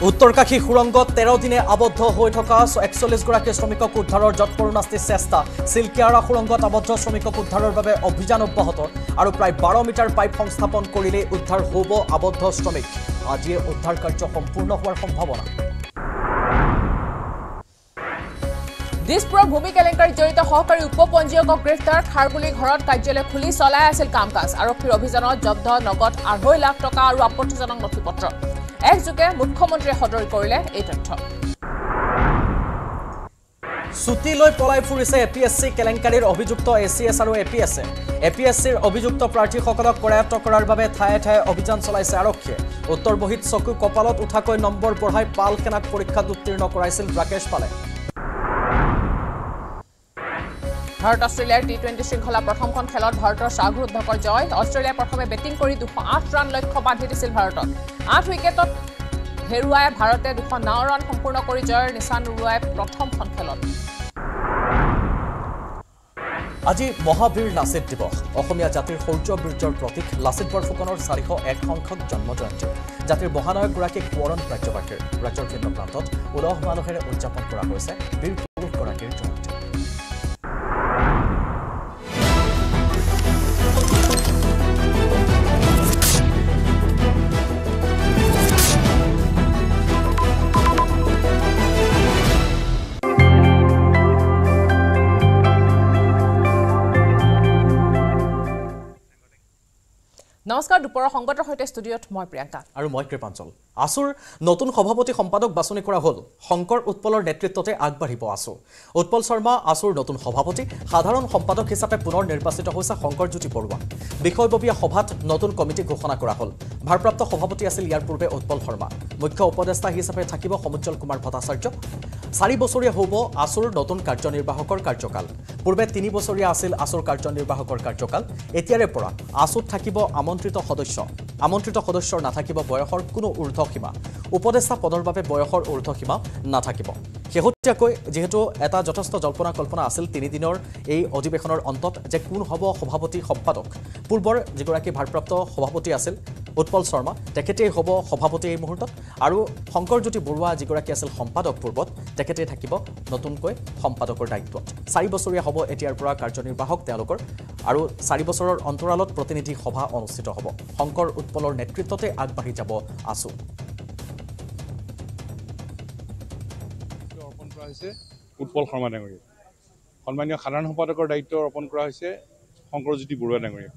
Uttarkashi Hurangot, 13 dine abodho hoi thoka 41 goraki shromiকক uddharer jotporun asti chesta Silkiara Hurangot abodho shromiকক uddharer babe obhijan obbahoto aru pray 12 meter pipe সংস্থাপন korile uddhar hobo abodho shromik ajier uddhar karyo sampurno hoar sombhabona Dispur भूमि केलेंकारी जड़ित सहकारी उपपञ्जीयকক গ্রেফতার খারগুলি ঘৰত কাৰ্যালয় খুলি চলাই আছিল কাম কাজ আৰক্ষীৰ অভিযানত জব্দ নগদ 2.5 লাখ টকা আৰু আপত্তিজনক নথিপত্ৰ একযোগে মুখ্যমন্ত্ৰীয়ে সদৰি কৰিলে এই তথ্য সুতি লৈ পলাই ফুৰিছে এপিএসসি কেলেংকাৰীৰ অভিযুক্ত এসিএস আৰু এপিএসএ এপিএসসিৰ অভিযুক্ত প্ৰাৰ্থীসকলক কৰায়ত্ব কৰাৰ বাবে ঠায়ে ঠায়ে অভিযান চলাইছে আৰক্ষী উত্তৰ বহিত চকু কপালত উঠাকৈ নম্বৰ পঢ়াই পাল কেনাক পৰীক্ষাত উত্তীৰ্ণ কৰাইছিল ৰাকেশ পালে भारत ऑस्ट्रेलिया T20 श्रृंखला प्रथमখন খেলত ভাৰতৰ সাগৰুদ্ধকৰ জয় অস্ট্रेलिया প্ৰথমে বেটিং কৰি 208 ৰান লক্ষ্য বান্ধি দিছিল ভাৰতত 8 উইকেটত হেৰুৱাই ভাৰতে 209 ৰান সম্পূৰ্ণ কৰি জয়ৰ নিশান উৰুৱাই প্ৰথমখন খেলত আজি মহাবীৰ লাচিত দিৱস অসমীয়া জাতিৰ শৌৰ্য বীৰ্যৰ প্ৰতীক লাচিত বৰফুকনৰ 401 সংখ্যক জন্ম জয়ন্তী জাতিৰ মহানায়ক গৰাকীক বৰণ প্ৰাপ্তবাৰ্ষিকী ৰাজ্যৰ ভিন্ন প্ৰান্তত উলহ মালহেৰে উদযাপন কৰা হৈছে বীৰ পুৰুষ গৰাকীৰ জয়ন্তী নমস্কাৰ দুপৰ সংগঠনৰ হৈতে স্টুডিওত মই প্ৰিয়াঙ্কা আৰু মই কৃপাঞ্চল আসুৰ নতুন সভাপতি সম্পাদক বাছনি কৰা হ'ল শংকৰ উৎপলৰ নেতৃত্বতে আগবাঢ়িব আসু উৎপল শৰ্মা আসুৰ নতুন সভাপতি সাধাৰণ সম্পাদক হিচাপে পুনৰ নিৰ্বাচিত হৈছে শংকৰ জ্যোতি বৰুৱা বিষয়ববীয়া সভাত নতুন কমিটি ঘোষণা কৰা হ'ল ভাৰপ্ৰাপ্ত সভাপতি আছিল ইয়াৰ পূৰ্বে উৎপল শৰ্মা মুখ্য উপদেষ্টা হিচাপে থাকিব সমুজ্জল কুমাৰ ভট্টাচাৰ্য 4 বছৰীয়া হ'ব আসুৰ নতুন কাৰ্যনিৰ্বাহকৰ কাৰ্যকাল পূৰ্বে 3 বছৰীয়া আছিল আসুৰ কাৰ্যনিৰ্বাহকৰ কাৰ্যকাল এতিয়াৰে পৰা আসুত থাকিব আমন্ত্ৰিত সদস্য নাথাকিব বয়সৰ কোনো ঊৰ্ধসীমা উপদেষ্টা পদৰ বাবে বয়সৰ ঊৰ্ধসীমা নাথাকিব শেহতীয়াকৈ যেহেতু এটা যথেষ্ট জল্পনা কল্পনা আছিল 3 দিনৰ এই অধিবেশনৰ অন্তত যে কোন হ'ব সভাপতি সম্পাদক পূৰ্বৰ যিগৰাকী ভাৰপ্ৰাপ্ত সভাপতি আছিল উৎপল শৰ্মা তেখেতে হ'ব সভাপতি এই মুহূৰ্তত আৰু শংকৰ জ্যোতি বৰুৱা যিগৰাকী আছিল সম্পাদক পূৰ্বত তেখেতে থাকিব নতুনকৈ সম্পাদকৰ দায়িত্বত 4 বছৰীয়া হ'ব এতিয়াৰ পৰা কাৰ্যনিৰ্বাহক তেওঁলোকৰ আৰু 4 বছৰৰ অন্তৰালত প্ৰতিনিধি সভা অনুষ্ঠিত হ'ব শংকৰ উৎপলৰ নেতৃত্বতে আগবাঢ়ি যাব আসু অৰ্পণ কৰা হৈছে উৎপল শৰ্মা ডাঙৰীয়া সন্মানীয় সাধাৰণ সম্পাদকৰ দায়িত্ব অৰ্পণ কৰা হৈছে শংকৰ জ্যোতি বৰুৱা ডাঙৰীয়া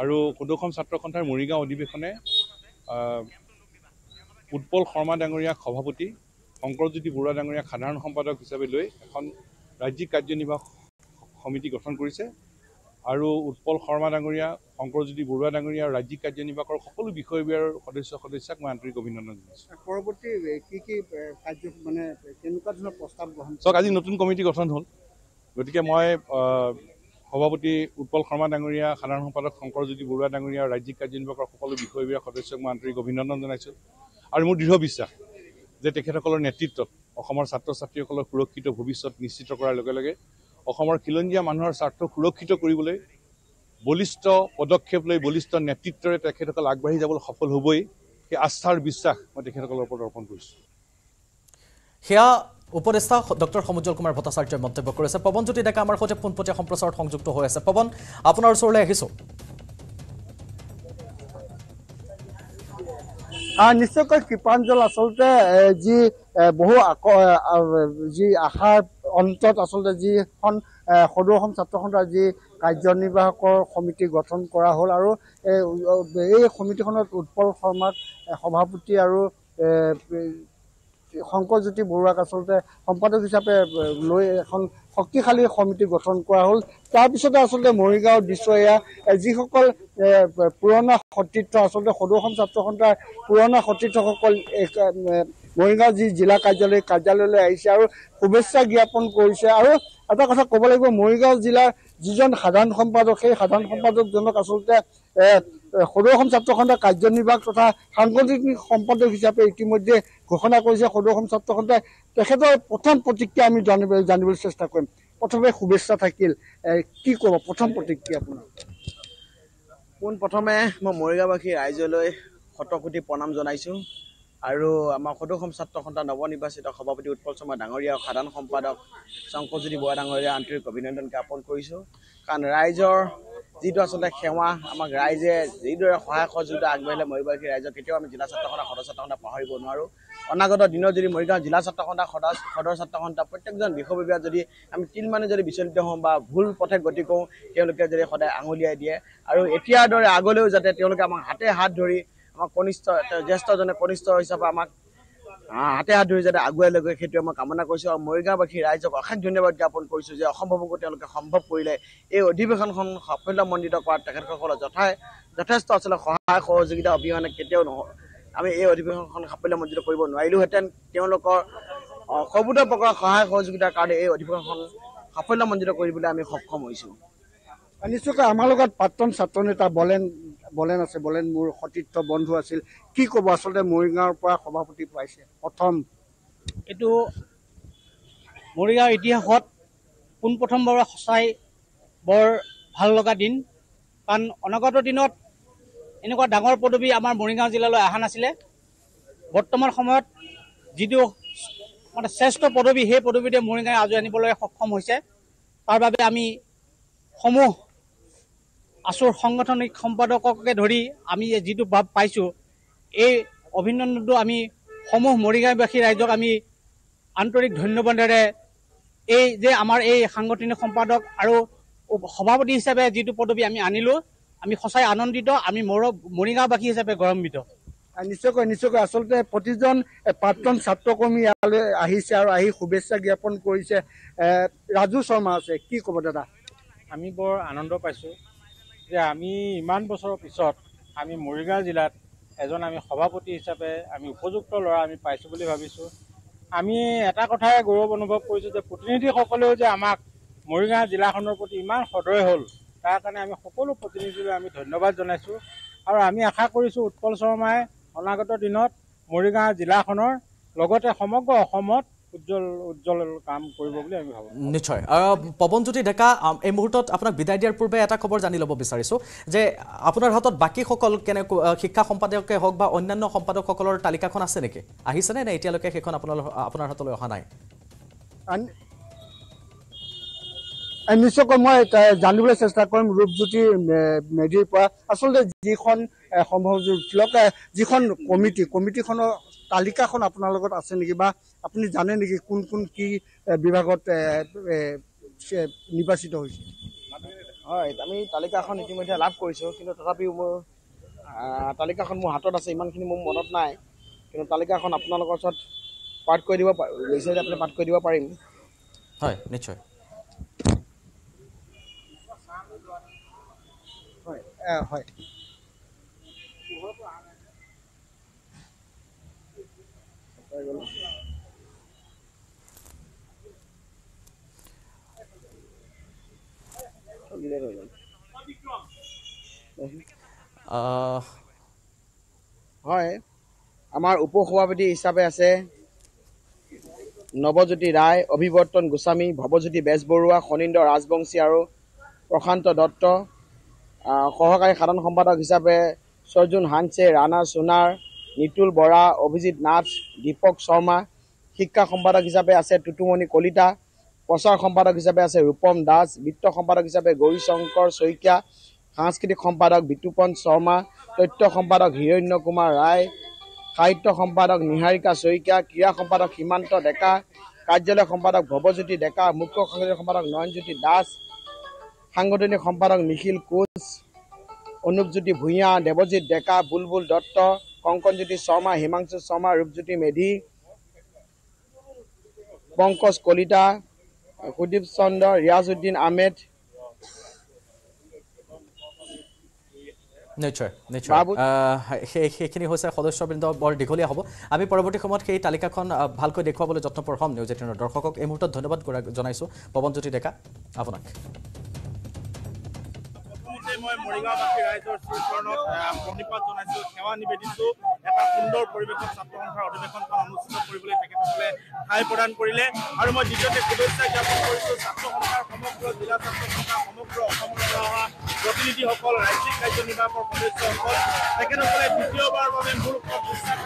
আৰু কোদখম ছাত্ৰ সন্থাৰ মৰিগাঁও অধিবেশনে উৎপল শৰ্মা ডাঙৰীয়া সভাপতি শংকৰ জ্যোতি বৰুৱা ডাঙৰীয়া সাধাৰণ সম্পাদক হিচাপে লৈ এখন ৰাজ্যিক কাৰ্যনিৰ্বাহক সমিতি গঠন কৰিছে আৰু উৎপল শৰ্মা ডাঙৰীয়া শংকৰ জ্যোতি বৰুৱা ডাঙৰীয়া ৰাজ্যিক কাৰ্যনিৰ্বাহকৰ সকলো বিষয়বিয়াৰ সদস্যক মই আন্তৰিক অভিনন্দন জনাইছো পৰৱৰ্তী কি কি কাৰ্য মানে কেনেকুৱা ধৰণৰ প্ৰস্তাৱ গ্ৰহণ কৰক আজি নতুন কমিটি গঠন হ'ল গতিকে মই সভাপতি উৎপল শৰ্মা ডাঙৰীয়া সাধাৰণ সম্পাদক শংকৰ জ্যোতি বৰুৱা ডাঙৰীয়া ৰাজ্যিক কাৰ্যনিৰ্বাহকৰ সকলো বিষয়বিয়াৰ সদস্যক মই আন্তৰিক অভিনন্দন জনাইছো আৰু মোৰ দৃঢ় বিশ্বাস যে তেখেতসকলৰ নেতৃত্বত অসমৰ ছাত্ৰ ছাত্ৰীসকলৰ সুৰক্ষিত ভৱিষ্যত নিশ্চিত কৰাৰ লগে লগে অসমৰ খিলঞ্জীয়া মানুহৰ স্বাৰ্থ সুৰক্ষিত কৰিবলৈ বলিষ্ঠ পদক্ষেপ লৈ বলিষ্ঠ নেতৃত্বৰে তেখেতসকল আগবাঢ়ি যাবলৈ সফল হ'বই এই আস্থাৰ বিশ্বাস মই তেখেতসকলৰ ওপৰত অৰ্পণ কৰিছো হেয়া উপদেষ্টা ডক্টৰ সমুজ্জল কুমাৰ ভট্টাচাৰ্যই মন্তব্য কৰিছে পৱন জ্যোতি ডেকা আমাৰ সৈতে পোনপটীয়া সম্প্ৰচাৰত সংযুক্ত হৈ আছে পৱন আপোনাৰ ওচৰলৈ আহিছো নিশ্চয়কৈ কৃপাঞ্জল আচলতে যি বহু যি আশাৰ অন্তত আচলতে যিখন সদৌ অসম ছাত্ৰ সন্থাৰ যি কাৰ্যনিৰ্বাহকৰ সমিতি গঠন কৰা হ'ল আৰু এই সমিতিখনত উৎপল শৰ্মাক সভাপতি আৰু শংকৰ জ্যোতি বৰুৱাক আচলতে সম্পাদক হিচাপে লৈ এখন শক্তিশালী সমিতি গঠন কৰা হ'ল তাৰপিছতে আচলতে মৰিগাঁও দিছয়া যিসকল পুৰণা সতীৰ্থ আচলতে সদৌ অসম ছাত্ৰ সন্থাৰ পুৰণা সতীৰ্থসকল মৰিগাঁও যি জিলা কাৰ্যালয়লৈ আহিছে আৰু শুভেচ্ছা জ্ঞাপন কৰিছে আৰু এটা কথা ক'ব লাগিব মৰিগাঁও জিলাৰ যিজন সাধাৰণ সম্পাদক সেই সাধাৰণ সম্পাদকজনক আচলতে সদৌ অসম ছাত্ৰ সন্থাৰ কাৰ্যনিৰ্বাহক তথা সাংগঠনিক সম্পাদক হিচাপে ইতিমধ্যে ঘোষণা কৰিছে সদৌ অসম ছাত্ৰ সন্থাই তেখেতৰ প্ৰথম প্ৰতিক্ৰিয়া আমি জানিবলৈ চেষ্টা কৰিম প্ৰথমে শুভেচ্ছা থাকিল কি ক'ব প্ৰথম প্ৰতিক্ৰিয়া আপোনাৰ পোনপ্ৰথমে মই মৰিগাঁওবাসী ৰাইজলৈ শতকোটি প্ৰণাম জনাইছোঁ Aru Makodom Satokanta Navonibasita Hobby would Polsoma Dangoria, Hadan Hompadok, Sankosi Borangoria and Tricobinant and Capon Coiso, Can Riser, Zidos on the Kema, Amagrize, Zidra Hosuda Aguela Mobile Satana Hodosatana Paharibo Naru, Onago Dino de Moriga, Jilasatahonda Hodas, Hodosatahonda Protection, Behovi, I'm still manager Bishop Homba, Bull Potet Gotico, Teologate Hoda Angulia idea, Aru Etiador Agolo is at Teologama Hate Hadori. Just on a conisto is a Bamak. There is an Aguelo Ketama Kamana Koso, Moriga, but he rides of a hundred never Japon Koso, Hombokotel, Hombopule, Eo Division Hopilla Mondito, Takakola, Jotai, the test of Hako Zida, beyond a Keton. I mean, Eo Division Hopilla Mondito, I do attend Teoloko or Hobuda Poka, Hako Zida Kade, Eo Division Hopilla Mondito, Ibulami Hokomosu. And it's okay, Amalogat Patton Satoneta Bolen. Bolen as a Bolen Mur Hotito Bonduasil, Kiko Basel, Muringa, Hobaputi Price, Otom. It do Muria idea hot, Punpotambora Hosai, Bor Halogadin, Pan Onagoto Dinot, Enoka Dangar Podobi, Amar Muringa Zilla, Hanasile, Botomar Homot, Jido, on a Sesto Podobi, He Podobi, Muringa, Azanibola Homose, Parbabi, Homo. Asur Hongotonic Hompadok Hori, Ami Jidu Bab Paisu, E. Ovinon do Ami, Homo Moriga Bakira Ami, Antoric Hunobandere, E. De Amar E. Hangotin Hompadok, Aro, Hobabodi Sabe, Jidu Podobi Ami Anilo, Ami Hosai Anondito, Ami Moro, Moriga Baki Sabe Goromito. And Nisoko Assaulted Potizon, a patron Satokomi Ahisa, Ahi Hubesa Gapon Koise, Raju Somas, a Kikobada. Ami Bor Anondo Paisu. আমি ইমান বছৰৰ পিছত আমি মৰিগাঁও জিলাত এজন আমি সভাপতি হিচাপে আমি উপযুক্ত লৰা আমি পাইছো বুলি ভাবিছো আমি এটা কথাই গৌৰৱ অনুভৱ কৰিছো যে প্ৰতিনিধি সকলেও যে আমাক মৰিগাঁও জিলাখনৰ প্ৰতি ইমান সদয় হল তাৰ কাৰণে আমি সকলো প্ৰতিনিধিলৈ আমি ধন্যবাদ জনাইছো আৰু আমি আশা কৰিছো উৎপল শৰ্মাই অনাগত দিনত মৰিগাঁও জিলাখনৰ লগতে সমগ্ৰ অসমত উজ্জ্বল কাম কৰিব বুলি আমি ভাবো নিশ্চয় পবনজ্যোতি ঢাকা এই মুহূৰ্তত আপোনাক বিদায় দিয়াৰ পূৰ্বে এটা খবৰ জানি ল'ব বিচাৰিছো যে আপোনাৰ হাতত বাকি সকল কেনে শিক্ষা সম্পাদকে হওক বা অন্যান্য সম্পাদকসকলৰ তালিকাখন আছে নেকি আহিছে নে না এতিয়ালৈকে সেইখন আপোনাৰ হাতলৈ অহা নাই নিশ্চয় মই জানিবলৈ চেষ্টা কৰিম ৰূপজ্যোতি মেডিৰ পৰা আসলে যিখন সম্ভৱ যিখন কমিটিখনৰ তালিকাখন আপোনাৰ লগত আছে নেকি বা আপনি জানেন কি কোন কি বিভাগত নিৰ্বাচিত হৈছে হয় আমি তালিকাখন ইতিমধ্যে লাভ কৰিছো কিন্তু তথাপিও মোৰ তালিকাখন মোৰ হাতত আছে ইমানখিনি মোৰ মনত নাই কিন্তু তালিকাখন আপোনালোকৰ সাথে পাঠ কৰি দিব লৈছে আপুনি পাঠ কৰি দিব পাৰিম হয় নিশ্চয় হয় হয় হয় আমাৰ উপসভাপতি হিচাপে আছে নবজ্যোতি ৰায় অভিবৰ্তন গোস্বামী ভৱজ্যোতি বেজবৰুৱা খনিন্দ ৰাজবংশী আৰু প্ৰশান্ত দত্ত সহকাৰী সাধাৰণ সম্পাদক হিচাপে সৰ্জুন হানছে ৰানা সোনাৰ নিতুল বৰা অভিজিত নাথ দীপক শৰ্মা শিক্ষা সম্পাদক হিচাপে আছে টুটুমণি কলিতা প্ৰচাৰ সম্পাদক হিচাপে আছে ৰূপম দাস বিত্ত সম্পাদক হিচাপে গৌৰী শংকৰ শইকীয়া সাংস্কৃতিক সম্পাদক বিতুপন শৰ্মা তথ্য সম্পাদক হিৰণ্য কুমাৰ ৰায় সাহিত্য সম্পাদক নিহাৰিকা শইকীয়া ক্ৰীড়া সম্পাদক হিমান্ত ডেকা কাৰ্যালয় সম্পাদক ভৱজ্যোতি ডেকা মুখ্য সংগঠন সম্পাদক নয়নজ্যোতি দাস সাংগঠনিক সম্পাদক নিখিল কোচ অনুপজ্যোতি ভূঞা দেৱজিৎ ডেকা বুলবুল দত্ত কংকনজ্যোতি শৰ্মা হিমাংশু শৰ্মা ৰূপজ্যোতি মেধি পংকজ কলিতা কুদীপ চন্দ্ৰ ৰিয়াজউদ্দিন আহমেদ নিশ্চয় সেইখিনি হৈছে সদস্যবৃন্দ বৰ দীঘলীয়া হ'ব আমি পৰৱৰ্তী সময়ত সেই তালিকাখন ভালকৈ দেখুৱাবলৈ যত্নপৰ হ'ম নিউজ 18ৰ দৰ্শকক এই মুহূৰ্তত ধন্যবাদ জনাইছো পবনজ্যোতি ডেকা আপোনাক মই মৰিগাঁও বাসী ৰাইজৰ শ্ৰীচৰণত মণিপাত জনাইছো সেৱা নিবেদিছো এটা সুন্দৰ পৰিৱেশত ছাত্ৰ সন্থাৰ অধিৱেশনখন অনুষ্ঠিত কৰিবলৈ তেখেতসকলে ঠাই প্ৰদান কৰিলে আৰু মই দ্বিতীয়তে শুভেচ্ছা জ্ঞাপন কৰিছো ছাত্ৰ সন্থাৰ সমগ্ৰ জিলা ছাত্ৰ সন্থা সমগ্ৰ অসমৰ হোৱা প্ৰতিনিধিসকল ৰাজ্যিক কাৰ্যনিৰ্বাহকৰ সদস্যসকল তেখেতসকলে দ্বিতীয়বাৰৰ বাবে মোৰ বিশ্বাস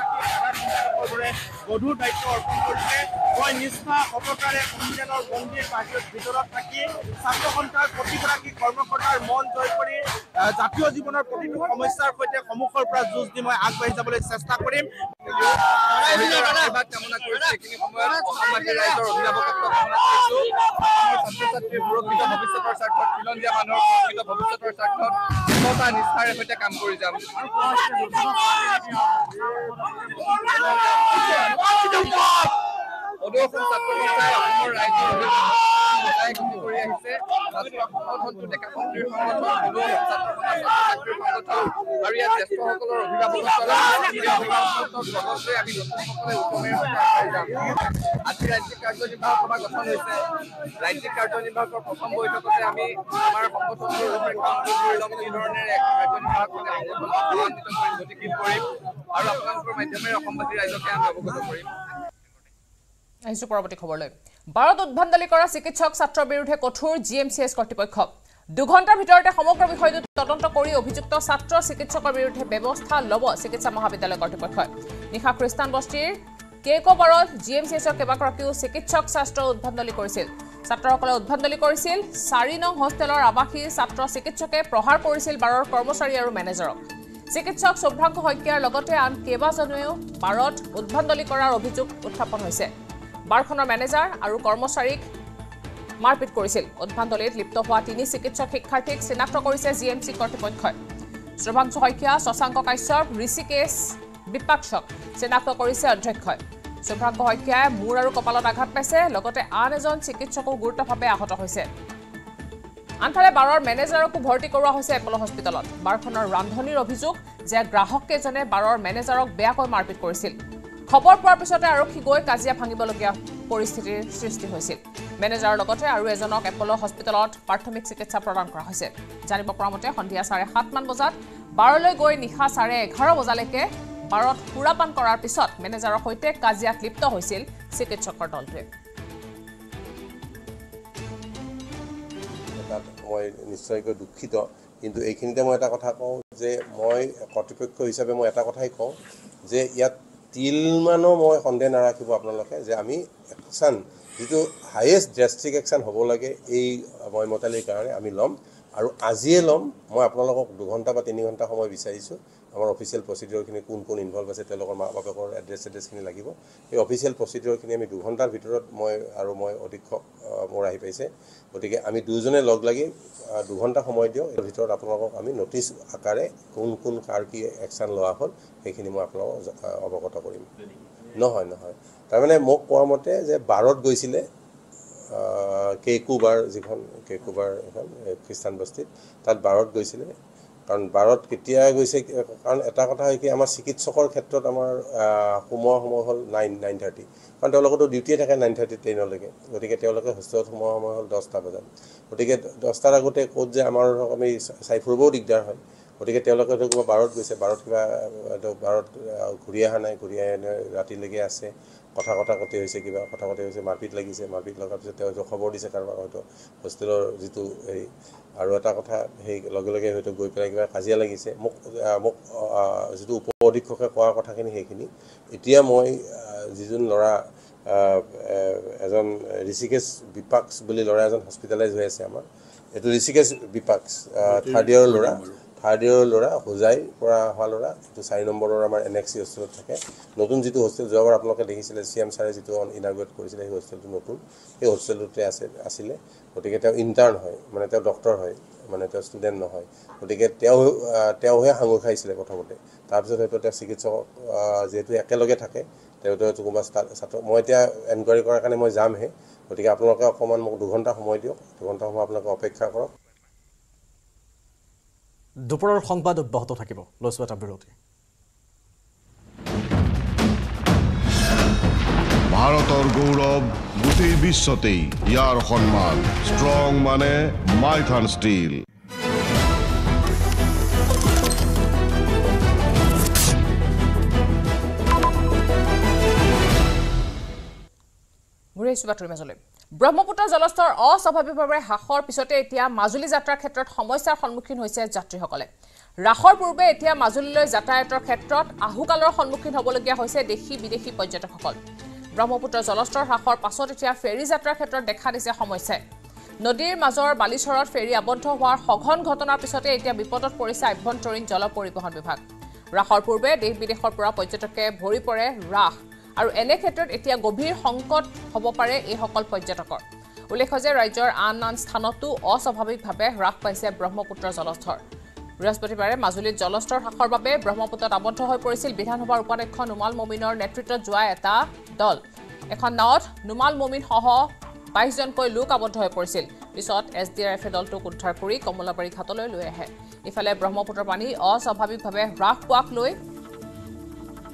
ৰাখি সর্বরে গধুর দায়িত্ব অর্পণ করেছে। মই নিষ্ঠা অপকারে সংবিধানের বন্দির বাহির ভিতরত থাকি ছাত্র সন্থার প্রতিগী কর্মকর্তার মন জয় করে জাতীয় জীবনের প্রতিটি সমস্যার সঙ্গে সম্মুখের পৰা যুঁজ দি মই আগবাঢ়ি যাবলৈ চেষ্টা কৰিম। কামনা কৰিছো এইখিনি সময়ত সামাজিক ৰাইজৰ অভিভাৱকত্ব কামনা কৰিছো। ছাত্ৰ ছাত্ৰীৰ সুৰক্ষিত ভৱিষ্যতৰ স্বাৰ্থত খিলঞ্জীয়া মানুহৰ সুৰক্ষিত ভৱিষ্যতৰ স্বাৰ্থত দৃঢ়তা নিষ্ঠাৰে সৈতে কাম কৰি যাম। অদূৰখন ছাত্ৰ সন্থাই অসমৰ ৰাইজৰ আজি ৰাজ্যিক কাৰ্যনিৰ্বাহক সভা গঠন হৈছে। ৰাজ্যিক কাৰ্যনিৰ্বাহকৰ প্ৰথম বৈঠকতে আমি আমাৰ সংগঠনটোৰ ৰূপৰেখা কৰি ল'ম, এই ধৰণৰ এক কাৰ্যনিৰ্বাহক সভান্বিত কৰি গতিশীল কৰিম আৰু আপোনালোকৰ মাধ্যমেৰে অসমবাসী ৰাইজকে আমি অৱগত কৰিম। আহিছো পৰৱৰ্তী খবৰলৈ। ভাৰত উদ্ভণ্ডালি কৰা চিকিৎসক ছাত্ৰৰ বিৰুদ্ধে কঠোৰ জিএমচিএছ কৰ্তৃপক্ষ। দুঘণ্টাৰ ভিতৰতে সমগ্ৰ বিষয়টো তদন্ত কৰি অভিযুক্ত ছাত্ৰ চিকিৎসকৰ বিৰুদ্ধে ব্যৱস্থা ল'ব চিকিৎসা মহাবিদ্যালয় কৰ্তৃপক্ষই। নিশা খ্ৰীষ্টান বস্তিৰ কেকবাৰত জিএমচিএছৰ কেইবাগৰাকীও চিকিৎসক ছাত্ৰ উদ্ভণ্ডালি কৰিছিল। ছাত্ৰসকলে উদ্ভণ্ডালি কৰিছিল। ৪ নং হোষ্টেলৰ আৱাসী ছাত্ৰ চিকিৎসকে প্ৰহাৰ কৰিছিল বাৰৰ কৰ্মচাৰী আৰু মেনেজাৰক। চিকিৎসক শুভ্ৰাংশু শইকীয়াৰ লগতে আন কেইবাজনেও ভাৰত উদ্ভণ্ডালি কৰাৰ অভিযোগ উত্থাপন হৈছে। বাৰখনৰ মেনেজাৰ আৰু কৰ্মচাৰীক মাৰপিট কৰিছিল। উদ্ভণ্ডালিত লিপ্ত হোৱা 3 চিকিৎসক শিক্ষাৰ্থীক চিনাক্ত কৰিছে জিএমচি কৰ্তৃপক্ষই। শুভ্ৰাংশু শইকীয়া, শশাংক কাশ্যপ, ঋষিকেশ বিপাকশক চিনাক্ত কৰিছে অধ্যক্ষই। শুভ্ৰাংশু শইকীয়াই মূৰ আৰু কপালত আঘাত পাইছে, লগতে আন এজন চিকিৎসকো গুৰুতৰভাৱে আহত হৈছে। আনফালে বাৰৰ মেনেজাৰকো ভৰ্তি কৰোৱা হৈছে এপ'ল' হস্পিটেলত। বাৰখনৰ ৰান্ধনীৰ অভিযোগ যে গ্ৰাহককেজনে বাৰৰ মেনেজাৰক বেয়াকৈ মাৰপিট কৰিছিল। খবৰ পোৱাৰ পিছতে আৰক্ষী গৈ কাজিয়া ভাঙিবলগীয়া পৰিস্থিতিৰ সৃষ্টি হৈছিল। মেনেজাৰৰ লগতে আৰু এজনক এপ'ল' হস্পিটেলত প্ৰাথমিক চিকিৎসা প্ৰদান কৰা হৈছে। জানিব পৰা মতে সন্ধিয়া 7:30 মান বজাত বাৰলৈ গৈ নিশা 11:30 বজালৈকে বাৰত সুৰাপান কৰাৰ পিছত মেনেজাৰৰ সৈতে কাজিয়াত লিপ্ত হৈছিল চিকিৎসকৰ দলটোৱে। মই নিশ্চয়কৈ দুখিত, কিন্তু এইখিনিতে মই এটা কথা কওঁ যে মই কৰ্তৃপক্ষ হিচাপে মই এটা কথাই কওঁ যে ইয়াত তিলমানো মই সন্দেহ নাৰাখিব আপোনালোকে যে আমি একশ্যন যিটো হায়েষ্ট ড্ৰেষ্টিক একশ্যন হ'ব লাগে এই মইমতালিৰ কাৰণে আমি ল'ম আৰু আজিয়ে ল'ম। মই আপোনালোকক 2 ঘণ্টা বা 3 ঘণ্টা সময় বিচাৰিছোঁ। আমাৰ অফিচিয়েল প্ৰচিডিঅ'ৰখিনি কোন ইনভল্ভ আছে, তেওঁলোকৰ মা বাপেকৰ এড্ৰেছখিনি লাগিব। এই অফিচিয়েল প্ৰচিডিঅ'ৰখিনি আমি 2 ঘণ্টাৰ ভিতৰত মই আৰু অধীক্ষক মোৰ আহি পাইছে, গতিকে আমি দুয়োজনে লগ লাগি 2 ঘণ্টা সময় দিওঁ। এই ভিতৰত আপোনালোকক আমি নটিচ আকাৰে কোন কাৰ কি একশ্যন লোৱা হ'ল সেইখিনি মই আপোনালোকক অৱগত কৰিম। নহয় তাৰমানে মোক কোৱা মতে যে বাৰত গৈছিলে কেকুবাৰ, যিখন কেকুবাৰ এখন খ্ৰীষ্টান বস্তিত, তাত বাৰত গৈছিলে। কাৰণ বাৰত কেতিয়া গৈছে, কাৰণ এটা কথা হয় কি, আমাৰ চিকিৎসকৰ ক্ষেত্ৰত আমাৰ সোমোৱা সময় হ'ল 9:30, কাৰণ তেওঁলোকতো ডিউটিয়ে থাকে 9:30 ট্ৰেইনলৈকে। গতিকে তেওঁলোকে হোষ্টেলত সোমোৱা সময় হ'ল 10টা বজাত। গতিকে 10টাৰ আগতে ক'ত যে আমাৰ আমি চাই ফুৰিবও দিগদাৰ হয়। গতিকে তেওঁলোকে কিবা বাৰত গৈছে, বাৰত কিবা বাৰত ঘূৰি অহা নাই, ঘূৰি আহি ৰাতিলৈকে আছে, কথা পাতি হৈছে, কিবা কথা পাতি হৈছে, মাৰপিট লাগিছে। মাৰপিট লগাৰ পিছত তেওঁ খবৰ দিছে কাৰোবাক, হয়তো হোষ্টেলৰ যিটো হেৰি আৰু এটা কথা সেই লগে হয়তো গৈ পেলাই কিবা কাজিয়া লাগিছে। মোক যিটো উপ অধীক্ষকে কোৱা কথাখিনি সেইখিনি এতিয়া মই যিজন ল'ৰা এজন ঋষিকেশ বিপাকশ বুলি ল'ৰা এজন হস্পিটেলাইজ হৈ আছে আমাৰ, এইটো ঋষিকেশ বিপাকশ থাৰ্ড ইয়েৰৰ ল'ৰা, হোজাইৰ পৰা অহা ল'ৰা। এইটো 4 নম্বৰৰ আমাৰ NXC হোষ্টেলত থাকে। নতুন যিটো হোষ্টেল যোৱাবাৰ আপোনালোকে দেখিছিলে CM ছাৰে যিটো ইনাগুৰেট কৰিছিলে, সেই হোষ্টেলটো নতুন, সেই হোষ্টেলটোতে আছিলে। গতিকে তেওঁ ইণ্টাৰ্ণ হয়, মানে তেওঁ ডক্টৰ হয়, মানে তেওঁ ষ্টুডেণ্ট নহয়। গতিকে তেওঁহে সাঙুৰ খাইছিলে প্ৰথমতে। তাৰপিছত হয়তো তেওঁ চিকিৎসক যিহেতু একেলগে থাকে, তেওঁতো কোনোবা ছাত্ৰ। মই এতিয়া এনকুৱাৰী কৰাৰ কাৰণে মই যামহে, গতিকে আপোনালোকে অকণমান মোক 2 ঘণ্টা সময় দিয়ক। 2 ঘণ্টা সময় আপোনালোকে অপেক্ষা কৰক। দুপৰৰ সংবাদ অব্যাহত থাকিব, লৈছো এটা বিৰতি। ভাৰতৰ গৌৰৱ গোটেই বিশ্বতেই, ইয়াৰ সন্মান ষ্ট্ৰং মানে মাইথান ষ্টীল। ঘূৰি আহিছো বাতৰি মাজলৈ। Brahmaputra Jalostar also Papipare Hahor Pisotetia, Majuli Zatra Ketrot, Homosa Honmukin who says Jatri Hokole. Rahor Purbe, Tia Majuli Zatator Ketrot, Ahukalor Honmukin Hobologia who said the Hibi the Hippojet Hokol. Brahmaputra Jalostar Hahor Pasotia, Ferries Zatra Ketrot, the Kadis Homoise. Nodir Mazor, Balishor, Ferry, Abonto War, Hogon Gotona Pisotetia, Bipot of Porisa, Bontorin Jolapori Honbibak. Rahor Purbe, they be the Hopra Pojetoke, Boripore, Rah. আৰু এনে ক্ষেত্ৰত এতিয়া গভীৰ সংকট হ'ব পাৰে এই সকল পৰ্যটকৰ উল্লেখ্য যে ৰাজ্যৰ আন আন স্থানতো অস্বাভাৱিকভাৱে হ্ৰাস পাইছে ব্ৰহ্মপুত্ৰ জলস্তৰ বৃহস্পতিবাৰে মাজুলীৰ জলস্তৰ হ্ৰাসৰ বাবে ব্ৰহ্মপুত্ৰত আবদ্ধ হৈ পৰিছিল বিধানসভাৰ উপাধ্যক্ষ নুমাল মমিনৰ নেতৃত্বত যোৱা এটা দল এখন নাওত নুমাল মমিন সহ 22 জনকৈ লোক আবদ্ধ হৈ পৰিছিল পিছত এছডিআৰএফ দলটো উদ্ধাৰ কৰি কমলাবাৰী ঘাটলৈ লৈ আহে ইফালে ব্ৰহ্মপুত্ৰৰ পানী অস্বাভাৱিকভাৱে হ্ৰাস পোৱাক লৈ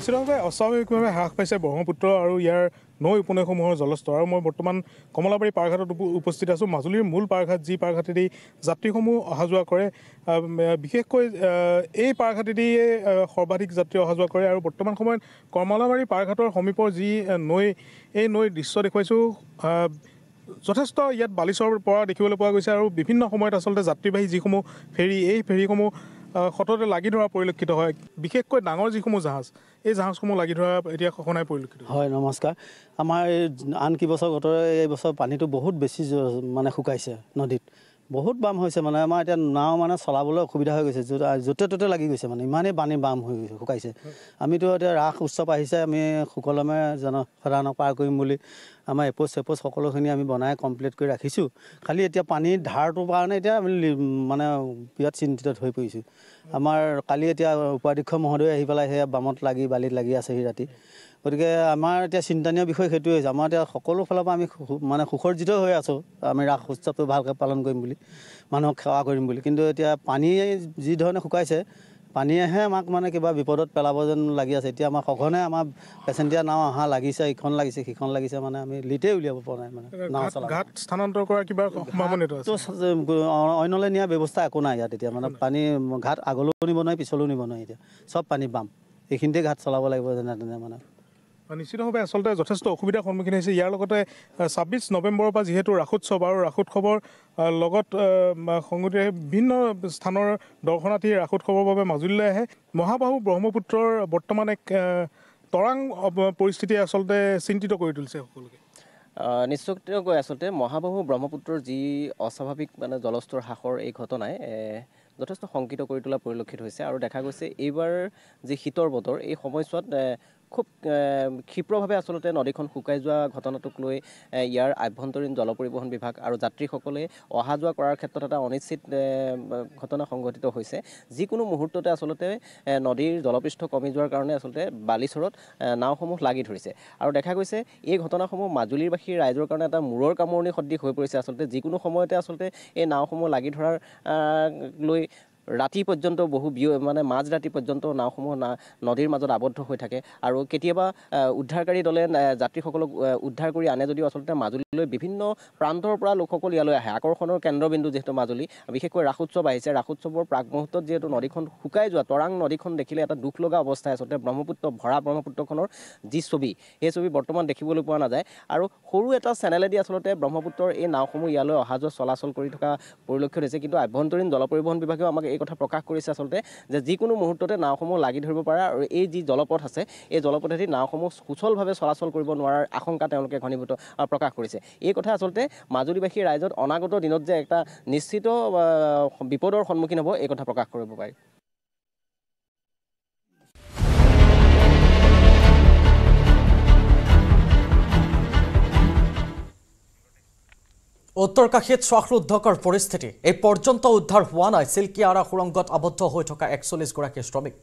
ইছৰাভাৱে অস্বাভাৱিকভাৱে হ্ৰাস পাইছে ব্ৰহ্মপুত্ৰ আৰু ইয়াৰ নৈ উপনৈসমূহৰ জলস্তৰ আৰু মই বৰ্তমান কমলাবাৰী পাৰঘাটত উপস্থিত আছো মাজুলীৰ মূল পাৰঘাট যি পাৰঘাটেদি যাত্ৰীসমূহ অহাযোৱা কৰে বিশেষকৈ এই পাৰঘাটেদি সৰ্বাধিক যাত্ৰী অহাযোৱা কৰে আৰু বৰ্তমান সময়ত কমলাবাৰী পাৰঘাটৰ সমীপৰ যি নৈ এই নৈৰ দৃশ্য দেখুৱাইছো যথেষ্ট ইয়াত বালিচৰ পৰা দেখিবলৈ পোৱা গৈছে আৰু বিভিন্ন সময়ত আচলতে যাত্ৰীবাহী যিসমূহ ফেৰী এই ফেৰীসমূহ খটতে লাগি ধৰা পৰিলক্ষিত হয় বিশেষকৈ ডাঙৰ যিসমূহ জাহাজ এই জাহাজসমূহ লাগি ধৰা এতিয়া খখনাই পৰিলক্ষিত হয় নমস্কাৰ আমাৰ আন কি বছৰ গতৰ এই বছৰ পানীটো বহুত বেছি মানে শুকাইছে নদীত বহুত বাম হৈছে মানে আমাৰ এটা নাও মানে চলাবলৈ অসুবিধা হৈ গৈছে যতেততে লাগি গৈছে মানে ইমানে পানী বাম হৈ গৈছে শুকাইছে আমি তো এটা ৰাস উৎসৱ আহিছে আমি সকলোমে জনসাধাৰণ পাৰ কৰিম বুলি আমাৰ এপোচ সকলোখিনি আমি বনাই কমপ্লিট কৰি ৰাখিছো খালি এতিয়া পানী ধাৰটো কাৰণে এতিয়া মানে বিয়াত চিন্তিত হৈ পৰিছো আমাৰ কালি এতিয়া উপাধ্যক্ষ মহোদয় আহি পেলাই হেয়া বামত লাগি বালিত লাগি আছে হি ৰাতি ওদিকে আমাৰ এতিয়া চিন্তানীয় বিষয় হেতু হৈছে আমাৰ এতিয়া সকলো ফলৰ পৰা আমি মানে খুখৰজিত হৈ আছো আমি ৰাস উৎসৱটো ভালকৈ পালন কৰিম বুলি মানক সেৱা কৰিম বুলি কিন্তু এতিয়া পানী যি ধৰণে শুকাইছে পানীহে আমাক মানে কিবা বিপদত পেলাব যেন লাগি আছে এতিয়া আমাৰ খখনে আমাৰ পেছেন্টিয়া নাও আহা লাগিছে ইখন লাগিছে সিখন লাগিছে মানে আমি লিটেই উলিয়াব পৰা নাই মানে নাও চলা ঘাট স্থানান্তৰ কৰা কিবা সম্ভাৱনীয়তা আছে অন্যলে নিয়া ব্যৱস্থা একো নাই ইয়াত এতিয়া মানে পানী ঘাট আগলৈ নিব নাই পিছলৈ নিব নাই এতিয়া সব পানী বাম এইখিনতে ঘাট চলাব লাগিব যেন মানে নিশ্চিতভাৱে আসলতে যথেষ্ট অসুবিধাৰ সন্মুখীন হৈছে ইয়াৰ লগতে 26 নৱেম্বৰৰ পৰা যেহেতু ৰাসোৎসৱ আৰু ৰাসোৎসৱৰ লগত সংগতিৰে ভিন্ন স্থানৰ দৰ্শনাৰ্থী ৰাসোৎসৱৰ বাবে মাজুলীলৈ আহে মহাবাহু ব্ৰহ্মপুত্ৰৰ বৰ্তমান এক তৰাং পৰিস্থিতি আসলতে চিন্তিত কৰি তুলিছে সকলোকে নিশ্চিতকৈ আসলতে মহাবাহু ব্ৰহ্মপুত্ৰৰ যি অস্বাভাৱিক মানে জলস্তৰ হ্ৰাসৰ এই ঘটনাই যথেষ্ট সংকিত কৰি তোলা পৰিলক্ষিত হৈছে আৰু দেখা গৈছে এইবাৰ যি শীতৰ বতৰ এই সময়ছোৱাত খুব ক্ষিপ্ৰভাৱে আসলতে নদীখন শুকাই যোৱা ঘটনাটোক লৈ ইয়াৰ আভ্যন্তৰীণ জল পৰিবহন বিভাগ আৰু যাত্ৰীসকলে অহা যোৱা কৰাৰ ক্ষেত্ৰত এটা অনিশ্চিত ঘটনা সংঘটিত হৈছে যিকোনো মুহূৰ্ততে আসলতে নদীৰ জলপৃষ্ঠ কমি যোৱাৰ কাৰণে আসলতে বালিচৰত নাওসমূহ লাগি ধৰিছে আৰু দেখা গৈছে এই ঘটনাসমূহ মাজুলীৰবাসী ৰাইজৰ কাৰণে এটা মূৰৰ কামোৰণি সদৃশ হৈ পৰিছে আসলতে যিকোনো সময়তে আসলতে এই নাওসমূহ লাগি ধৰাৰ লৈ ৰাতি পৰ্যন্ত বহু মানে মাজ ৰাতি পৰ্যন্ত নাওসমূহ নদীৰ মাজত আবদ্ধ হৈ থাকে আৰু কেতিয়াবা উদ্ধাৰকাৰী দলে যাত্ৰীসকলক উদ্ধাৰ কৰি আনে যদিও আসলতে মাজুলীলৈ বিভিন্ন প্ৰান্তৰ পৰা লোকসকল ইয়ালৈ আহে আকৰ্ষণৰ কেন্দ্ৰবিন্দু যেহেতু মাজুলী বিশেষকৈ ৰাসোৎসৱ আহিছে ৰাসোৎসৱৰ প্ৰাকমুহূৰ্তত যেহেতু নদীখন শুকাই যোৱা তৰাং নদীখন দেখিলে এটা দুখ লগা অৱস্থা আসলতে ব্ৰহ্মপুত্ৰ ভৰা ব্ৰহ্মপুত্ৰখনৰ যি ছবি সেই ছবি বৰ্তমান দেখিবলৈ পোৱা নাযায় আৰু সৰু এটা চেনেলেদি আসলতে ব্ৰহ্মপুত্ৰৰ এই নাওসমূহ ইয়ালৈ অহা যোৱা চলাচল কৰি থকা পৰিলক্ষিত হৈছে কিন্তু আভ্যন্তৰীণ জল পৰিবহণ বিভাগেও আমাক এই কথা প্ৰকাশ কৰিছে আসলতে যে যিকোনো মুহূৰ্ততে নাওসমূহ লাগি ধৰিব পাৰে আৰু এই যি জলপথ আছে এই জলপথেদি নাওসমূহ সুচলভাৱে চলাচল কৰিব নোৱাৰাৰ আশংকা তেওঁলোকে ঘনীভূত প্ৰকাশ কৰিছে এই কথা আসলতে মাজুলীবাসী ৰাইজত অনাগত দিনত যে এটা নিশ্চিত বিপদৰ সন্মুখীন হ'ব এই কথা প্ৰকাশ কৰিব পাৰি उत्तरकाशीत श्वासरुद्धकर परिस्थिति ए पर्यंत उद्धार हुआ ना सिल्कियारा सुरंगत आबद्ध हो थका 41 गराकी श्रमिक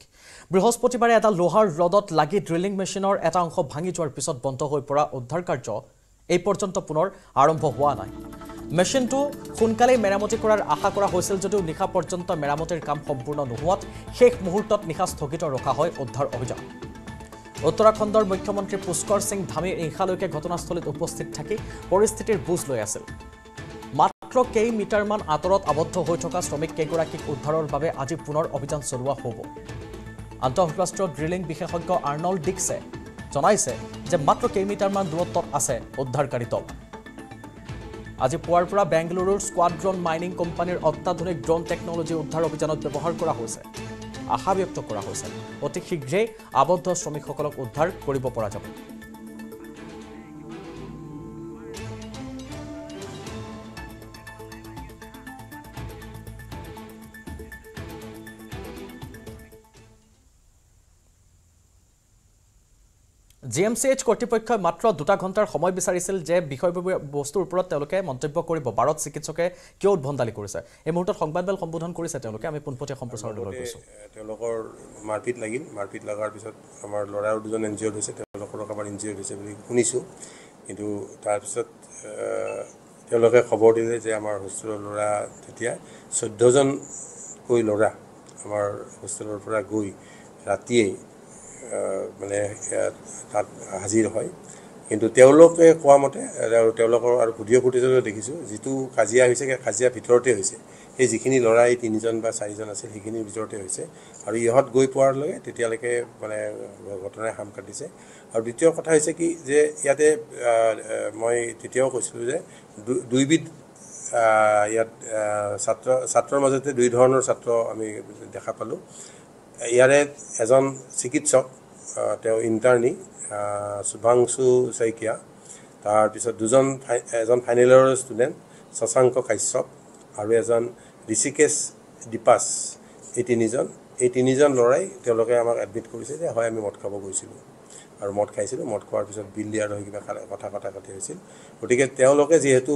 बृहस्पतिबारे एटा लोहार रडत लागि ड्रिलिंग मेशिनर एटा अंश भांगी जोৱাৰ পিছত বন্ধ হৈ পৰা উদ্ধাৰ কাৰ্য এই পৰ্যন্ত পুনৰ আৰম্ভ হোৱা নাই মেচিনটো খুনকালে মেৰামতি কৰাৰ আশা কৰা হৈছিল যদিও নিখা পৰ্যন্ত মেৰামতিৰ কাম সম্পূৰ্ণ নহোৱাত শেষ মুহূৰ্তত নিখা স্থগিত ৰখা হয় উদ্ধাৰ অভিযান Uttarakhand Mukhyamantri Pushkar Singh Dhami নিশালৈকে ঘটনাস্থলীত উপস্থিত থাকি পৰিস্থিতিৰ বুজ লৈ আছিল। মাত্ৰ কেই মিটাৰমান আতৰত আবদ্ধ হৈ থকা শ্ৰমিক কেগৰাকীক উদ্ধাৰৰ বাবে আজি পুনৰ অভিযান চলোৱা হ'ব। আন্তঃৰাষ্ট্ৰীয় ড্ৰিলিং বিশেষজ্ঞ আৰ্নল্ড ডিক্সে জনাইছে যে মাত্ৰ কেই মিটাৰমান দূৰত্বত আছে উদ্ধাৰকাৰী দল। আজি পুৱাৰ পৰা বেংগালুৰুৰ স্কোৱাড্ৰন মাইনিং কোম্পানীৰ অত্যাধুনিক ড্ৰোন টেকনলজি উদ্ধাৰ অভিযানত ব্যৱহাৰ কৰা হৈছে। আশা ব্যক্ত কৰা হৈছে অতি শীঘ্ৰে আবদ্ধ শ্ৰমিকসকলক উদ্ধাৰ কৰিব পৰা যাব। GMCH কৰ্তৃপক্ষ মাত্ৰ 2 ঘণ্টাৰ সময় বিচাৰিছিল যে বিষয়বস্তুৰ ওপৰত তেওঁলোকে মন্তব্য কৰিব ভাৰত চিকিৎসকে কিয় উদ্ভণ্ডালি কৰিছে এই মুহূৰ্তত সংবাদবাল সম্বোধন কৰিছে তেওঁলোকে আমি পুনপতীয়া সম্প্ৰচাৰ লৈ গৈছো তেওঁলোকৰ মাৰপিট লাগিল মাৰপিট লাগাৰ পিছত আমাৰ লৰাৰ দুজন ইনজিউৰ্ড হৈছে তেওঁলোকৰ কাবাৰ ইনজিউৰ্ড হৈছে বুলি শুনিছো কিন্তু তাৰ পিছত তেওঁলোকে খবৰ দিলে যে আমাৰ হোষ্টেলৰ লৰা তেতিয়া 14 জন কৈ লৰা আমাৰ হোষ্টেলৰ পৰা গৈ ৰাতিয়ে মানে তাত হাজিৰ হয় কিন্তু তেওঁলোকে কোৱা মতে আৰু তেওঁলোকৰ আৰু ভিডিঅ ফুটেজত দেখিছো যেটো কাজিয়া হৈছে কাজিয়া ভিতৰতে হৈছে এই যিখিনি লৰাই তিনিজন বা চাৰিজন আছিল সেইখিনি ভিতৰতে হৈছে আৰু ইহত গৈ পোৱাৰ লগে তেতিয়ালৈকে মানে ঘটনাৰ হাম কাটিছে আৰু দ্বিতীয় কথা হৈছে কি যে ইয়াতে মই তেতিয়াও কৈছিলো যে দুইবিধ ইয়াত ছাত্ৰ ছাত্ৰৰ মাজতে দুই ধৰণৰ ছাত্ৰ আমি দেখা পালো ইয়াৰে এজন চিকিৎসক তেওঁ ইন্টাৰ্নি সুভাংশু সাইকিয়া তাৰ পিছত দুজন এজন ফাইনেলৰ ষ্টুডেন্ট সশাংক কাশ্যপ আৰু এজন ঋষিকেশ দীপাস এই তিনিজন লৰাই তেওঁলোকে আমাক এডমিট কৰিছে যে হয় আমি মদ খাব গৈছিলোঁ আৰু মদ খাইছিলোঁ মদ খোৱাৰ পিছত বিল দিয়াৰ হৈ কিবা কথা হৈছিল ওটিকে তেওঁলোকে যেহেতু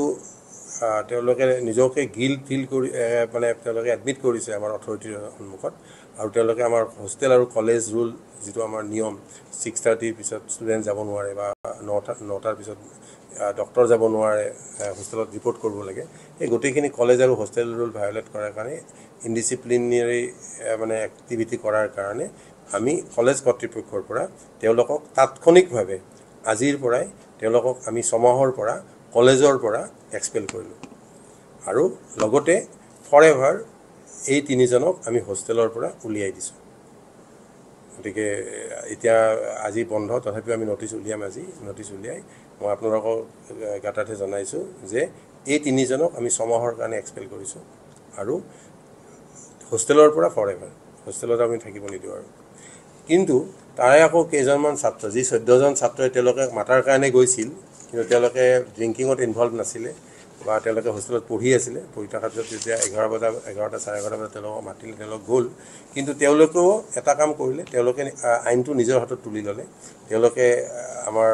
তেওঁলোকে নিজকে গিল ফিল কৰি মানে তেওঁলোকে এডমিট কৰিছে আমাৰ অথৰিটিৰ সন্মুখত আৰু তেওঁলোকে আমাৰ হোস্টেল আৰু কলেজ ৰুল যেটো আমাৰ নিয়ম 6:30 পিছত ষ্টুডেন্ট যাব নোৱাৰে বা 9টাৰ পিছত ডক্টৰ যাব নোৱাৰে হোস্টেলত ৰিপৰ্ট কৰিব লাগে এই গটিখিনি কলেজ আৰু হোস্টেল ৰুল ভায়োলেট কৰাৰ কাৰণে ইনডিসিপ্লিনাৰী মানে এক্টিভিটি কৰাৰ কাৰণে আমি কলেজ কৰ্তৃপক্ষৰ পৰা তেওঁলোকক তাৎক্ষণিকভাৱে আজিৰ পৰাই তেওঁলোকক আমি সমাহৰ পৰা কলেজৰ পৰা এক্সপেল কৰিলো আৰু লগতে ফৰএভাৰ এই তিনিজনক আমি হোস্টেলৰ পৰা উলিয়াই দিছো ওটিকে এতিয়া আজি বন্ধ তথাপি আমি নোটিশ উলিয়াম আজি নোটিশ উলিয়াই মই আপোনালোকক গাটাতে জনাইছো যে এই তিনিজনক আমি সমাহৰ কাৰণে এক্সপেল কৰিছো আৰু হোস্টেলৰ পৰা ফৰএভাৰ হোস্টেলত আমি থাকিব নিদিও আৰু কিন্তু তাৰে আকৌ কেইজনমান ছাত্ৰ যি 14 জন ছাত্ৰই তেওঁলোকক মাতাৰ কাৰণে গৈছিল কিন্তু তেওঁলোকে ড্ৰিংকিঙত ইনভলভ নাছিলে বা তেওঁলোকে হোষ্টেলত পঢ়ি আছিল পঢ়ি থকাৰ পিছত যেতিয়া 11টা চাৰে 11টা বজাত তেওঁলোকক মাতিলে তেওঁলোক গ'ল কিন্তু তেওঁলোকেও এটা কাম কৰিলে তেওঁলোকে আইনটো নিজৰ হাতত তুলি ল'লে তেওঁলোকে আমাৰ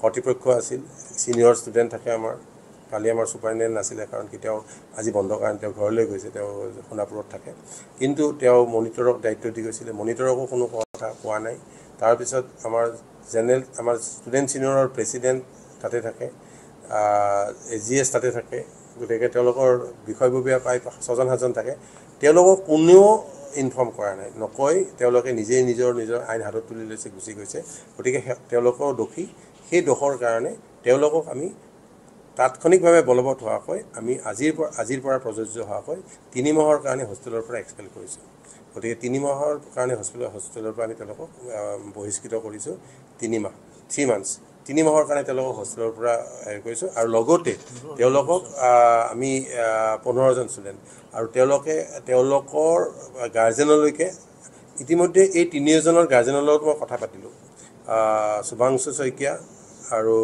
কৰ্তৃপক্ষ আছিল সিনিয়ৰ ষ্টুডেণ্ট থাকে আমাৰ কালি আমাৰ সুপাৰিণ্টেণ্ট নাছিলে কাৰণ কিতাও আজি বন্ধ কাৰণে তেওঁ ঘৰলৈ গৈছে তেওঁ সোণাপুৰত থাকে কিন্তু তেওঁ মনিটৰক দায়িত্ব দি গৈছিল মনিটৰকো কোনো কথা কোৱা নাই তাৰ পিছত আমাৰ জেনেৰেল আমাৰ ষ্টুডেণ্ট সিনিয়ৰৰ প্ৰেসিডেণ্ট তাতে থাকে এজিএস তাতে থাকে গতিকে তেওঁলোকৰ বিষয়ববীয়া পাই 6জন 7জন থাকে তেওঁলোকক কোনেও ইনফৰ্ম কৰা নাই নকয় তেওঁলোকে নিজে নিজৰ আইন হাতত তুলি লৈছে গুচি গৈছে গতিকে তেওঁলোকৰ দোষী সেই দোষৰ কাৰণে তেওঁলোকক আমি তাৎক্ষণিকভাৱে বলবৎ হোৱাকৈ আমি আজিৰ পৰা প্ৰযোজ্য হোৱাকৈ 3 মাহৰ কাৰণে হোষ্টেলৰ পৰা এক্সপেল কৰিছো গতিকে 3 মাহৰ কাৰণে হোষ্টেলৰ পৰা আমি তেওঁলোকক বহিষ্কৃত কৰিছো 3 মাহ 3 মান্থ 3 মাহৰ কাৰণে তেওঁলোকক হোষ্টেলৰ পৰা কৈছো আৰু লগতে তেওঁলোকক আমি 15 জন ষ্টুডেন্ট আৰু তেওঁলোকৰ গাৰ্জেনলৈকে ইতিমধ্যে এই 3জনৰ গাৰ্জেনৰ লগত মই কথা পাতিলো সুভাংশু শইকীয়া আৰু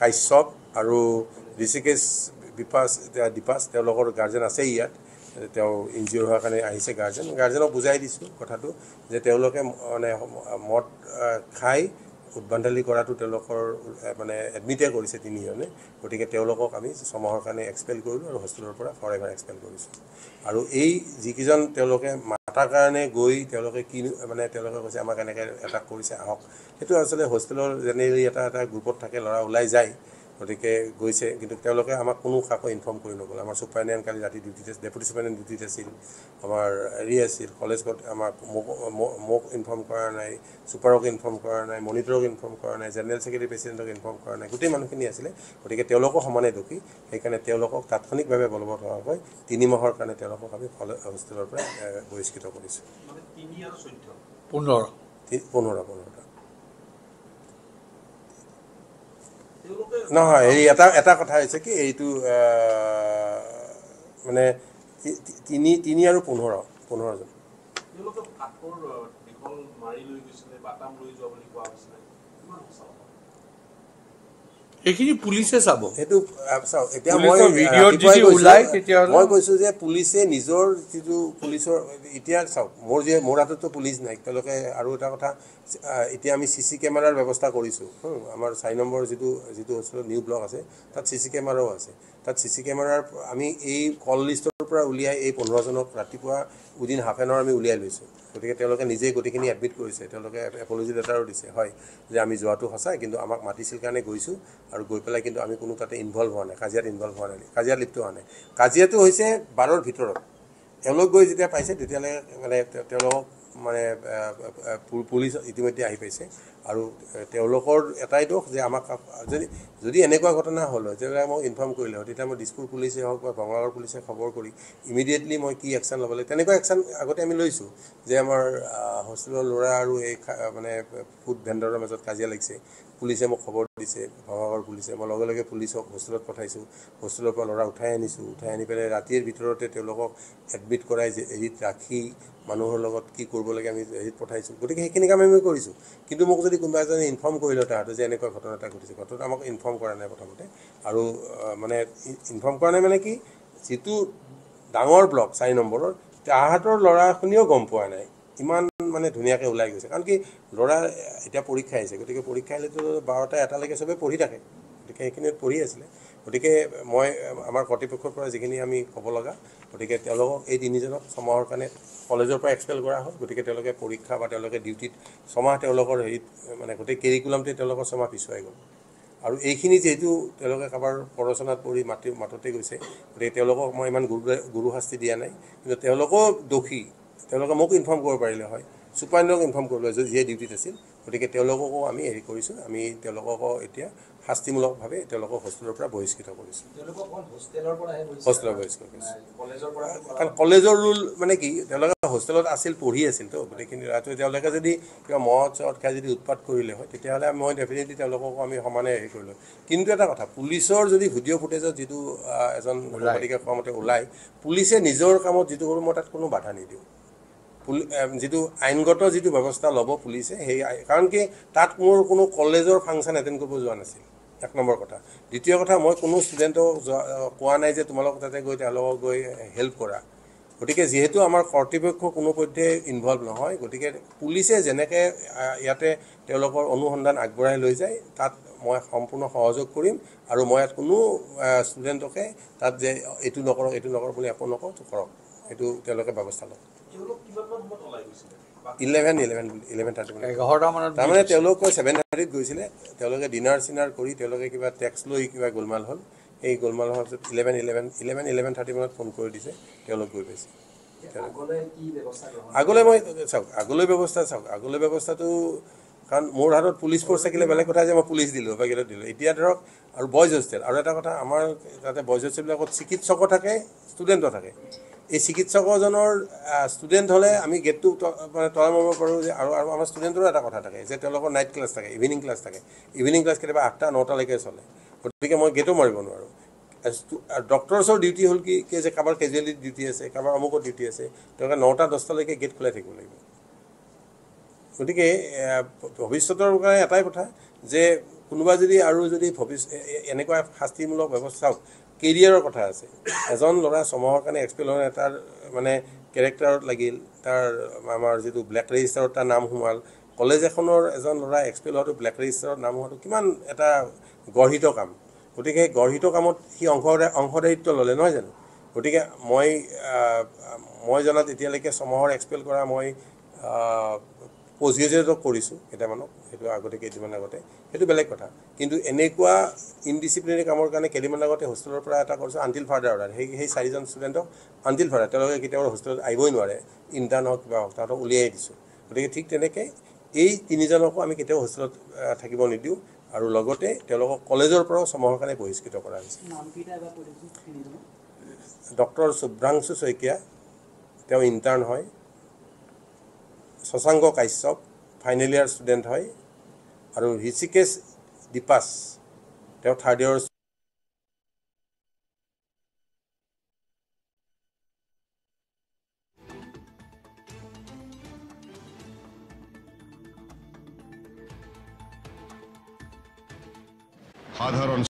কাশ্যপ আৰু ঋষিকেশ দীপাস তেওঁলোকৰ গাৰ্জেন আছে ইয়াত তেওঁ ইনজিউৰ হোৱাৰ কাৰণে আহিছে গাৰ্জেনক বুজাই দিছো কথাটো যে তেওঁলোকে মানে মদ খাই উদ্ভণ্ডালি কৰাটো তেওঁলোকৰ মানে এডমিটে কৰিছে 3জনে ওটিকে তেওঁলোকক আমি সমাহৰ কাৰণে এক্সপেল কৰিলো আৰু হোষ্টেলৰ পৰা ফৰএভাৰ এক্সপেল কৰিছো আৰু এই যিজন তেওঁলোকে মাতাৰ কাৰণে গৈ তেওঁলোকে কি মানে তেওঁলোকে কৈছে আমাক এনেকৈ এটা কৰিছে আহক সেইটো আসলে হোষ্টেলৰ জেনেৰেলি এটা গ্ৰুপত থাকে লৰা ওলাই যায় ওদিকে গৈছে কিন্তু তেওঁলোকে আমাক কোনো কাকো ইনফৰ্ম কৰি নগল আমাৰ সুপাৰনিয়ান কালি ৰাতি ডিউটি টেস্ট ডেপুটি সুপাৰনিয়ান ডিউটি আছিল আমাৰ ৰিয়াছিল কলেজ গট আমাক মোক ইনফৰ্ম কৰা নাই সুপাৰক ইনফৰ্ম কৰা নাই মনিটৰক ইনফৰ্ম কৰা নাই জেনাৰেল সেক্ৰেটাৰি প্ৰেসিডেন্টক ইনফৰ্ম কৰা নাই গুটি মানুহখিনি আছিল ওদিকে তেওঁলোকক সমানে দকি সেইকাৰণে তেওঁলোকক তাৎক্ষণিকভাৱে বলবৎ কৰা হয় 3 মাহৰ কাৰণে তেওঁলোকক আমি হোষ্টেলৰ পৰা বহিষ্কৃত কৰিছো মানে 3 আৰু 14 15 No, এটা কথা হইছে কি এইটো মানে 3 আৰু 15 জন লোক কাপৰ দেখল মাৰি লৈ গৈছিলে বাটাম লৈ যোৱা বুলি কোৱা হৈছিল কিমান সঁচা এখিনি পুলিশে চাব এটো চাও এতিয়া মই ভিডিও যদি উলাই তেতিয়া মই কৈছো যে পুলিশে নিজৰ যিটো পুলিশৰ এতিয়া চাও মোৰ যে মোৰ হাতত তো পুলিশ নাই তেলকে আৰু এটা কথা এতিয়া আমি সিসি ক্যামেৰাৰ ব্যৱস্থা কৰিছো আমাৰ 6 নম্বৰ যিটো যিটো আছিল নিউ ব্লক আছে তাত সিসি ক্যামেৰাও আছে তাত সিসি ক্যামেৰাৰ আমি এই কল লিষ্টৰ পৰা উলিয়াই এই 15 জনক ৰাতিপুৱা উদিন হাফ এনৰ আমি উলিয়াই লৈছো গতিকে তেওঁলোকে নিজে গতিখিনি এডমিট কৰিছে তেওঁলোকে এপলজি লেটাৰো দিছে হয় যে আমি যোৱাটো হসা কিন্তু আমাক মাটিছিল কাৰণে গৈছো আৰু গৈ পেলাই কিন্তু আমি কোনো তাতে ইনভলভ হোৱা নাই কাজিয়াত ইনভলভ হোৱা নাই কাজিয়াত লিপ্ত হোৱা নাই কাজিয়াটো হৈছে 12ৰ ভিতৰত তেওঁলোক গৈ যেতিয়া পাইছে তেতিয়ালে মানে তেওঁলোক মানে পুলিশ ইতিমধ্যে আহি পাইছে আৰু তেওঁলোকৰ এটাই দোষ যে আমাক যদি এনেকুৱা ঘটনা হল যে মই ইনফৰ্ম কৰিলে তেতিয়া মই ডিসপুৰ পুলিশে হওক বা বঙালৰ পুলিশে খবৰ কৰি ইমিডিয়েটলি মই কি অ্যাকশন লবলৈ তেনেকুৱা অ্যাকশন আগতে আমি লৈছো যে আমাৰ হোষ্টেলৰ লৰা আৰু এই মানে ফুড ভেন্ডৰৰ মাজত কাজিয়া লাগিছে পুলিশে মোক খবৰ দিছে বঙালৰ পুলিশে মই লগে লগে পুলিশক হোষ্টেলত পঠাইছো হোষ্টেলৰ পৰা লৰা উঠাই আনি পেলাই ৰাতিৰ ভিতৰতে তেওঁলোকক এডমিট কৰাই যে এৰিত ৰাখি মানুহৰ লগত কি কৰিব লাগে আমি এৰিত পঠাইছো গতিকে সেইখিনি কাম আমি কৰিছো কিন্তু মোক যদি কোনবা জন ইনফৰ্ম কৰিলো তাহাতে যে এনেকুৱা ঘটনাটা ঘটিছে ঘটনাটা আমাক ইনফৰ্ম কৰা নাই প্ৰথমতে আৰু মানে ইনফৰ্ম কৰা নাই মানে কি যেতু ডাঙৰ ব্লক 4 নম্বৰৰ তাহাতৰ লৰাখনিও গম পোৱা নাই ইমান মানে ধুনিয়াকে উলাই গৈছে কাৰণ কি লৰা এটা পৰীক্ষা আছে গতিকে পৰীক্ষা হলেতো 12টা এটা লাগে সবে পঢ়ি থাকে গতিকে এইখিনি পঢ়ি আছিল গতিকে মই আমাৰ কৰ্তৃপক্ষৰ পৰা যিখিনি আমি ক'ব লগা গতিকে তেওঁলোকক এই 3 জনক সমাহৰ কাৰণে কলেজৰ পৰা এক্সপেল কৰা হয় গতিকে তেওঁলোকে পৰীক্ষা বা তেওঁলোকে ডিউটিত সমাহ তেওঁলোকৰ হেৰি মানে গতে কেৰিকুলামতে তেওঁলোকৰ সমাহ পিছুৱাই গ'ল আৰু এইখিনি যেতু তেওঁলোকে কাবাৰ পৰচনাত পৰি মাটিতে গৈছে গতে তেওঁলোকক মই ইমান গুৰু শাস্তি দিয়া নাই কিন্তু তেওঁলোকও দোষী তেওঁলোকে মোক ইনফৰ্ম কৰিব পাৰিলে হয় সুপাৰনক ইনফৰ্ম কৰিলে যে ডিউটিত আছিল গতিকে তেওঁলোকক আমি হেৰি কৰিছো আমি তেওঁলোকক এতিয়া শাস্তিমূলকভাৱে তেওঁলোকক হোষ্টেলৰ পৰা বহিষ্কৃত কৰিছো তেওঁলোকক হোষ্টেলৰ পৰা বহিষ্কৃত কৰিছো কলেজৰ পৰা কাৰণ কলেজৰ ৰুল মানে কি তেওঁলোক হোষ্টেলত আছিল পঢ়ি আছিল তো গতিকে ৰাতি তেওঁলোকে যদি কিবা মদ চট খাই যদি উৎপাত কৰিলে হয় তেতিয়া হলে মই ডেফিনেটলি তেওঁলোকক আমি সমানে হেৰি কৰিলো কিন্তু এটা কথা পুলিশৰ যদি ভিডিও ফুটেজত যিটো এজন সাংবাদিকে কমতে ওলাই পুলিশে নিজৰ কামত যিটো হ'ল মই তাত কোনো বাধা নিদিওঁ যেটো আইনগত যেটো ব্যৱস্থা লব পুলিশে হেই কাৰণ কি তাত মোৰ কোনো কলেজৰ ফাংচন এটেন্ড কৰিব যোৱা নাছিল এক নম্বৰ কথা দ্বিতীয় কথা মই কোনো ষ্টুডেন্টক কোৱা নাই যে তোমালোক তাতে গৈ তেওঁলোকক গৈ হেল্প কৰা গতিকে যেহেতু আমাৰ কৰ্তৃপক্ষ কোনো পধ্যে ইনভলভ নহয় গতিকে পুলিশে জেনেকে ইয়াতে তেওঁলোকৰ অনুসন্ধান আগবঢ়াই লৈ যায় তাত মই সম্পূৰ্ণ সহযোগ কৰিম আৰু মই কোনো ষ্টুডেন্টকে তাত যে এটো নকৰ বুলি আপোন নকৰ কৰক এটো তেওঁলোকে ব্যৱস্থা লওক 11:30 মানত তাৰমানে তেওঁলোক 7:30 ত গৈছিলে তেওঁলোকে ডিনাৰ সিনাৰ কৰি তেওঁলোকে কিবা টেক্স লৈ কিবা গোলমাল হল এই গোলমাল হল 11:30 মানত ফোন কৰি দিছে তেওঁলোক গৈ পাইছে আগলৈ কি ব্যৱস্থা গ্ৰহণ আগলৈ মই চাওক আগলৈ ব্যৱস্থা চাওক আগলৈ ব্যৱস্থাটো কাৰণ মোৰ হাতত পুলিশ ফৰ্চ থাকিলে বেলেগ কথা যে মই পুলিশ দিলো বা গেল দিলো এতিয়া ধৰক আৰু বয়জ হোষ্টেল আৰু এটা কথা আমাৰ তাতে বয়জ হোষ্টেলবিলাকত চিকিৎসক থাকে ষ্টুডেণ্টো থাকে এই চিকিৎসকজনৰ ষ্টুডেন্ট হলে আমি গেটটো মানে তলমাব পাৰোঁ যে আৰু আৰু আমাৰ ষ্টুডেন্টৰো এটা কথা থাকে যে তেওঁলোকৰ নাইট ক্লাছ থাকে ইভিনিং ক্লাছ থাকে ইভিনিং ক্লাছ কেতিয়াবা 8টা 9টালৈকে চলে গতিকে মই গেটো মাৰিব নোৱাৰোঁ ডক্টৰছৰ ডিউটি হ'ল কি যে কাৰোবাৰ কেজুৱেলিটি ডিউটি আছে কাৰোবাৰ অমুকৰ ডিউটি আছে তেওঁলোকে 9টা 10টালৈকে গেট খোলাই থাকিব লাগিব গতিকে ভৱিষ্যতৰ কাৰণে এটাই কথা যে কোনোবা যদি আৰু যদি এনেকুৱা শাস্তিমূলক ব্যৱস্থা কেৰিয়াৰৰ কথা আছে এজন লৰা সমাহৰ কাৰণে এক্সপেল হয় তাৰ মানে কেৰেক্টাৰত লাগিল তাৰ আমাৰ যেটো ব্ল্যাক ৰেজিষ্টাৰত তাৰ নাম হুমাল কলেজ এখনৰ এজন লৰা এক্সপেল হয় ব্ল্যাক ৰেজিষ্টাৰত নাম হোৱাটো কিমান এটা গঢ়িত কাম গতিকে গঢ়িত কামত সি অংশদায়িত্ব ললে নহয় জানো গতিকে মই জনাত এতিয়ালৈকে সমাহৰ এক্সপেল কৰা মই পজিয়েজক কৰিছো এটা মানক হেতু আগতে কেদিমান আগতে হেতু বেলেগ কথা কিন্তু এনেকুৱা ইনডিসিপ্লিনাৰি কামৰ কাৰণে কেদিমান আগতে হোস্টেলৰ পৰা এটা কৰিছো আনটিল ফাদাৰ অৰ্ডাৰ হেই চাৰিজন ষ্টুডেন্টক আনটিল ফাদাৰ তেলকে কিতাবৰ হোস্টেলত আইবই নোৱাৰে ইন্টাৰ্ন হক বা তাতো উলিয়াই দিছো গতিকে ঠিক তেনেকে এই তিনিজনক আমি কেতিয়াও হোস্টেলত থাকিব নিদিও আৰু লগতে তেলক কলেজৰ পৰা সমহৰ কাৰণে বহিষ্কৃত কৰা হৈছে নাম কিটা বা পৰিচিত তিনিজন ডক্টৰ সুব্ৰাংশু শইকীয়া তেওঁ ইন্টাৰ্ন হয় Sosang Kaisop, final year student hoy, aru Hishikesh Dipas, teo third year